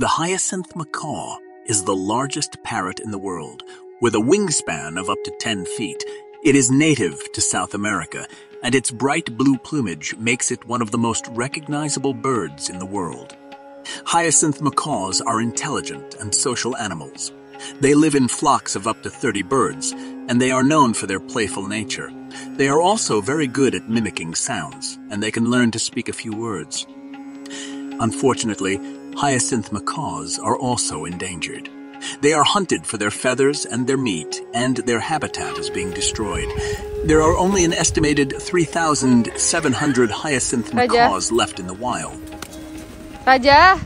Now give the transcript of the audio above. The hyacinth macaw is the largest parrot in the world, with a wingspan of up to 10 feet. It is native to South America, and its bright blue plumage makes it one of the most recognizable birds in the world. Hyacinth macaws are intelligent and social animals. They live in flocks of up to 30 birds, and they are known for their playful nature. They are also very good at mimicking sounds, and they can learn to speak a few words. Unfortunately, hyacinth macaws are also endangered. They are hunted for their feathers and their meat, and their habitat is being destroyed. There are only an estimated 3,700 hyacinth macaws left in the wild. Raja!